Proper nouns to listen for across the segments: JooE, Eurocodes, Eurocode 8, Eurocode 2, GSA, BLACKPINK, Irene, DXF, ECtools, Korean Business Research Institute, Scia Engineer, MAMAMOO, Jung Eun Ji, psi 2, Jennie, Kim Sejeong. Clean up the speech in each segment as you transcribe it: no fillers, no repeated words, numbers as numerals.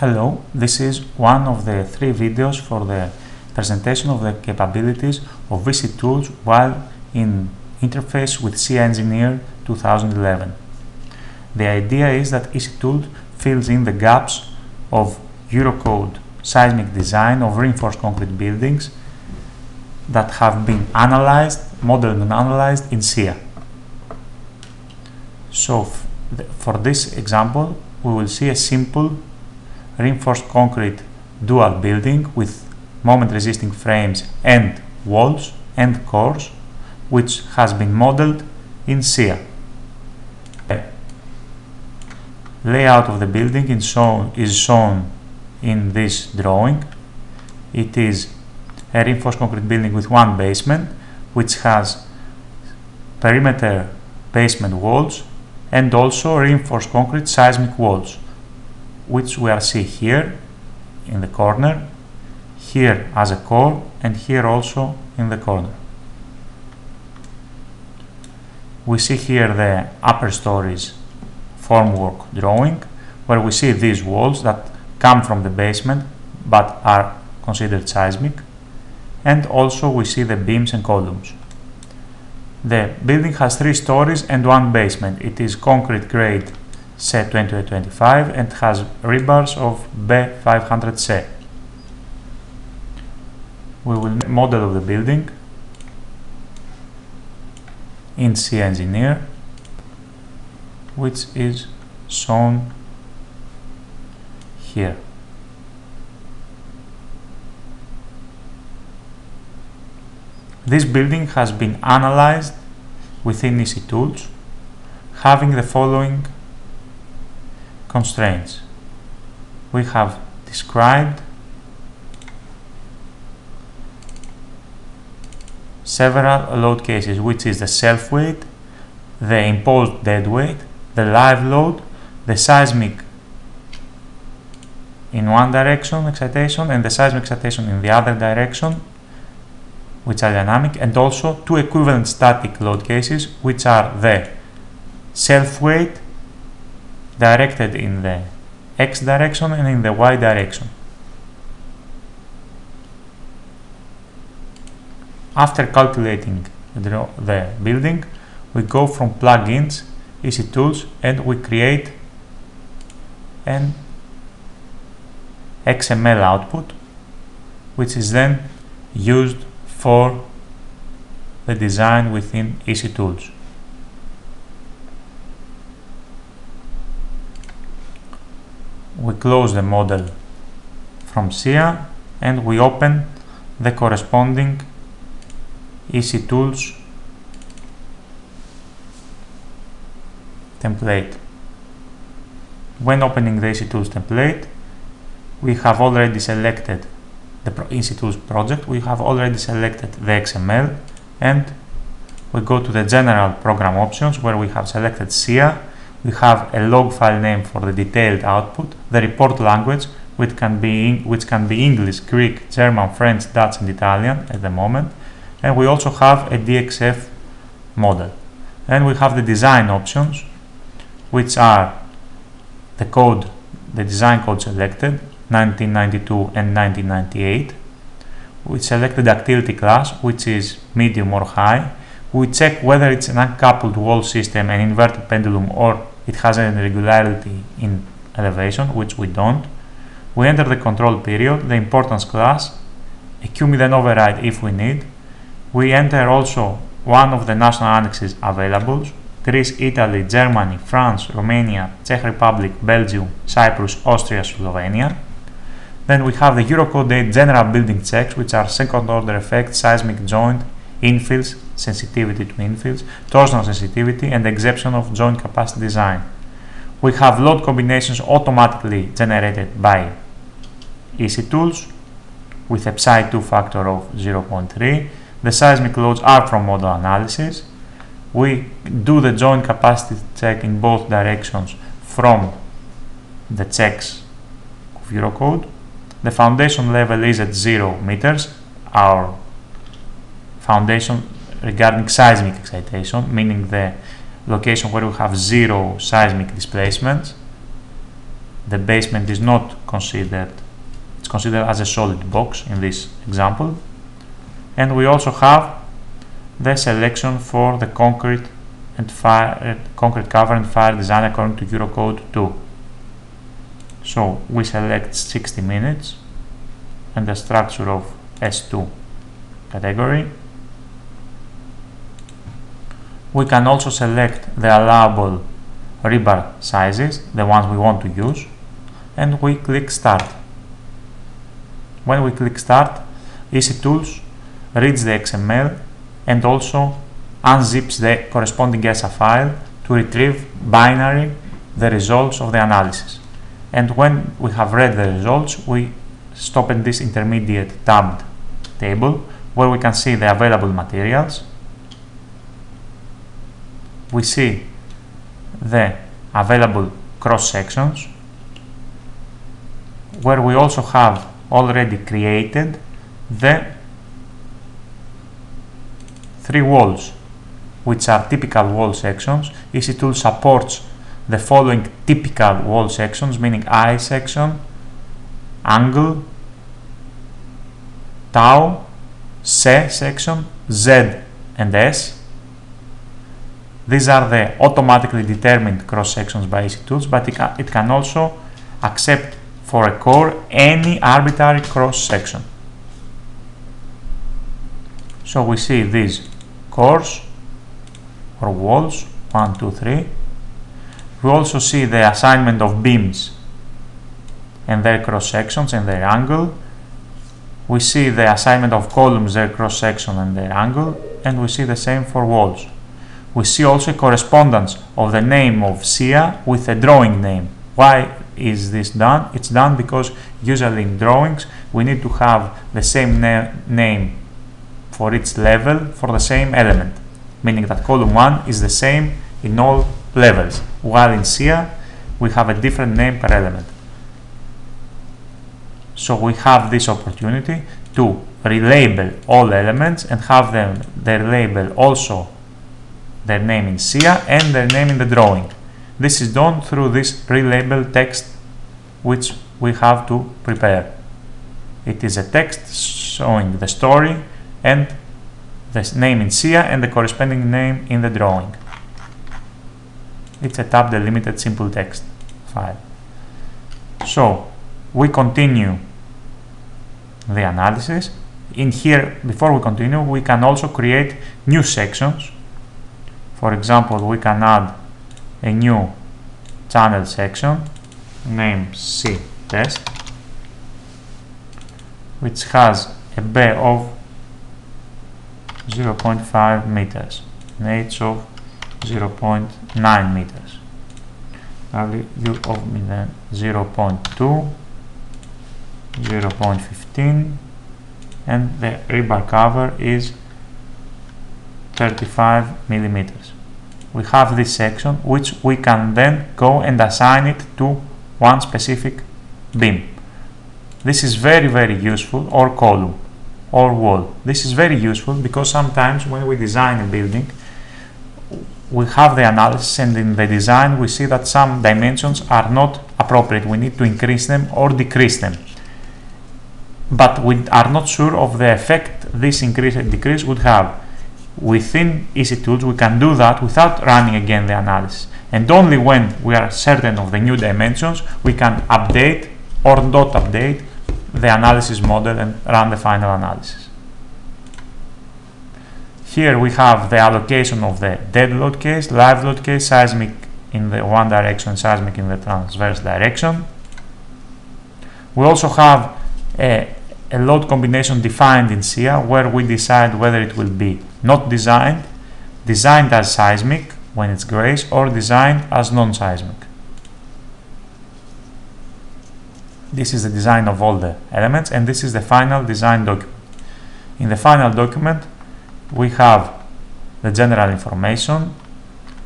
Hello, this is one of the three videos for the presentation of the capabilities of ECtools while in interface with Scia Engineer 2011. The idea is that ECtools fills in the gaps of Eurocode seismic design of reinforced concrete buildings that have been analyzed, modeled and analyzed in Scia. So for this example, we will see a simple reinforced concrete dual building with moment resisting frames and walls and cores, which has been modeled in Scia. Layout of the building is shown in this drawing. It is a reinforced concrete building with one basement, which has perimeter basement walls and also reinforced concrete seismic walls, which we are see here in the corner, here as a core, and here also in the corner. We see here the upper stories formwork drawing, where we see these walls that come from the basement but are considered seismic, and also we see the beams and columns. The building has three stories and one basement. It is concrete grade C 2025 and has rebars of B 500C. We will make a model of the building in Scia Engineer, which is shown here. This building has been analyzed within ECtools, having the following constraints. We have described several load cases, which is the self weight, the imposed dead weight, the live load, the seismic in one direction excitation and the seismic excitation in the other direction, which are dynamic, and also two equivalent static load cases, which are the self weight directed in the X direction and in the Y direction. After calculating the building, we go from plugins, ECtools, and we create an XML output, which is then used for the design within ECtools. We close the model from Scia and we open the corresponding ECtools template. When opening the ECtools template, we have already selected the ECtools project, we have already selected the XML, and we go to the general program options where we have selected Scia. We have a log file name for the detailed output, the report language, which can be English, Greek, German, French, Dutch, and Italian at the moment, and we also have a DXF model. Then we have the design options, which are the code, the design code selected, 1992 and 1998. We selected the activity class, which is medium or high. We check whether it's an uncoupled wall system, an inverted pendulum, or it has an irregularity in elevation, which we don't. We enter the control period, the importance class, a Q-midden override if we need. We enter also one of the national annexes available: Greece, Italy, Germany, France, Romania, Czech Republic, Belgium, Cyprus, Austria, Slovenia. Then we have the Eurocode 8 general building checks, which are second order effects, seismic joint, infills, sensitivity to infills, torsional sensitivity, and the exception of joint capacity design. We have load combinations automatically generated by ECtools with a psi 2 factor of 0.3. The seismic loads are from model analysis. We do the joint capacity check in both directions from the checks of Eurocode. The foundation level is at 0 meters, our foundation regarding seismic excitation, meaning the location where we have zero seismic displacements. the basement is not considered, it's considered as a solid box in this example. And we also have the selection for the concrete and fire, concrete cover and fire design according to Eurocode 2. So we select 60 minutes and the structure of S2 category. We can also select the allowable rebar sizes, the ones we want to use, and we click Start. When we click Start, ECtools reads the XML and also unzips the corresponding GSA file to retrieve binary the results of the analysis. And when we have read the results, we stop in this intermediate tabbed table where we can see the available materials. We see the available cross sections where we also have already created the three walls, which are typical wall sections. ECtools supports the following typical wall sections, meaning I section, angle, tau, C section, Z and S. These are the automatically determined cross sections by ECtools, but it can also accept for a core any arbitrary cross section. So we see these cores or walls, 1, 2, 3. We also see the assignment of beams and their cross sections and their angle. We see the assignment of columns, their cross section and their angle, and we see the same for walls. We see also correspondence of the name of Scia with a drawing name. Why is this done? It's done because usually in drawings we need to have the same name for each level for the same element, meaning that column 1 is the same in all levels, while in Scia we have a different name per element. So we have this opportunity to relabel all elements and have them their label also their name in Scia and their name in the drawing. This is done through this relabel text which we have to prepare. It is a text showing the story and the name in Scia and the corresponding name in the drawing. It's a tab delimited simple text file. So we continue the analysis. In here, before we continue, we can also create new sections. For example, we can add a new channel section named C test, which has a bay of 0.5 meters, an h of 0.9 meters, value of 0.2, 0.15, and the rebar cover is 35 millimeters. We have this section which we can then go and assign it to one specific beam. This is very, very useful, or column or wall. This is very useful because sometimes when we design a building we have the analysis and in the design we see that some dimensions are not appropriate. We need to increase them or decrease them. But we are not sure of the effect this increase and decrease would have. Within ECtools we can do that without running again the analysis. And only when we are certain of the new dimensions we can update or not update the analysis model and run the final analysis. Here we have the allocation of the dead load case, live load case, seismic in the one direction, seismic in the transverse direction. We also have a load combination defined in Scia where we decide whether it will be not designed, designed as seismic when it's grace, or designed as non-seismic. This is the design of all the elements, and this is the final design document. In the final document we have the general information,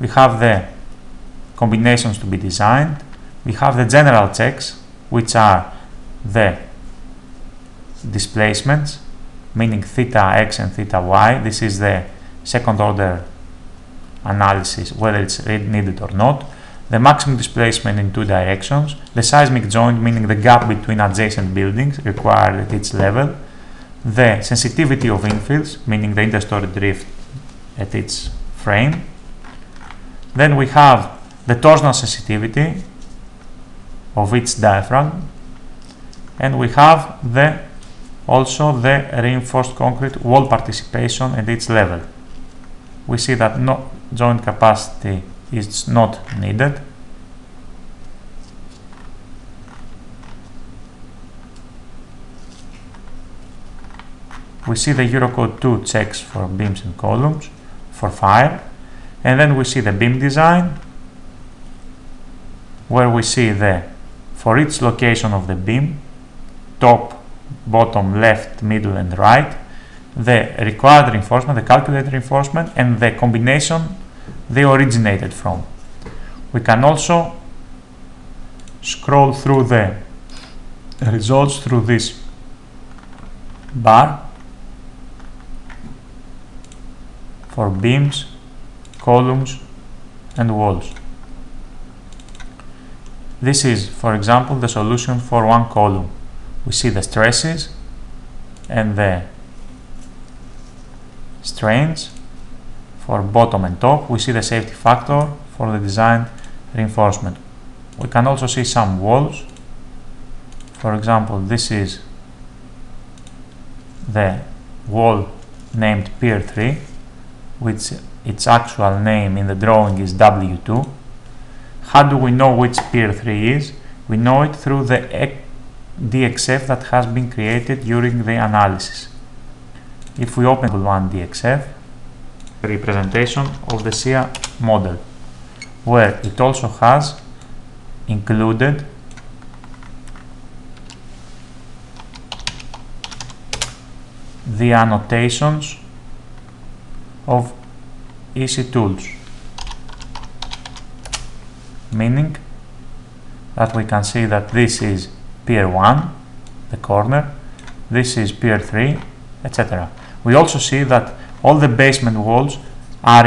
we have the combinations to be designed, we have the general checks, which are the displacements, meaning theta x and theta y. This is the second order analysis, whether it's needed or not. the maximum displacement in two directions, the seismic joint, meaning the gap between adjacent buildings required at each level, the sensitivity of infills, meaning the interstory drift at each frame. Then we have the torsional sensitivity of each diaphragm, and we have also the reinforced concrete wall participation at each level. We see that no joint capacity is not needed. We see the Eurocode 2 checks for beams and columns for fire, and then we see the beam design, where we see for each location of the beam, top, bottom, left, middle and right, the required reinforcement, the calculated reinforcement, and the combination they originated from. We can also scroll through the results through this bar for beams, columns and walls. This is, for example, the solution for one column. We see the stresses and the strains for bottom and top. We see the safety factor for the design reinforcement. We can also see some walls. For example, this is the wall named Pier 3, which its actual name in the drawing is W2. How do we know which Pier 3 is? We know it through the DXF that has been created during the analysis. If we open one DXF, representation of the Scia model, where it also has included the annotations of ECtools, meaning that we can see that this is Pier 1, the corner, this is Pier 3, etc. We also see that all the basement walls are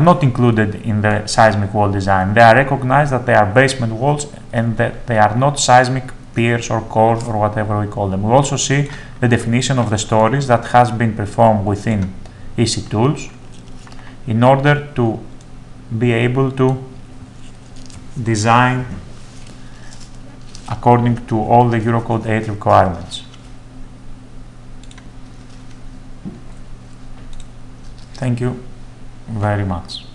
not included in the seismic wall design. They are recognized that they are basement walls and that they are not seismic piers or cores or whatever we call them. We also see the definition of the stories that has been performed within ECtools in order to be able to design according to all the Eurocode 8 requirements. Thank you very much.